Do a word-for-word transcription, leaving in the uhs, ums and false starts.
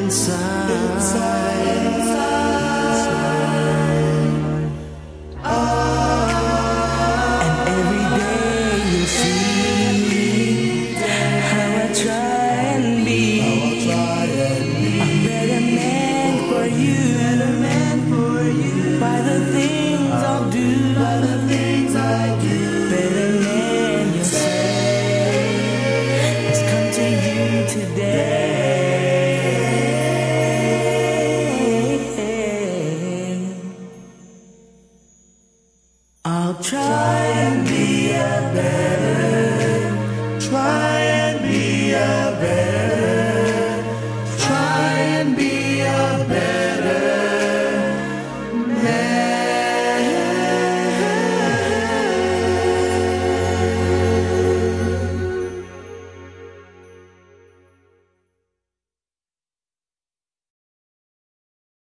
Inside, inside.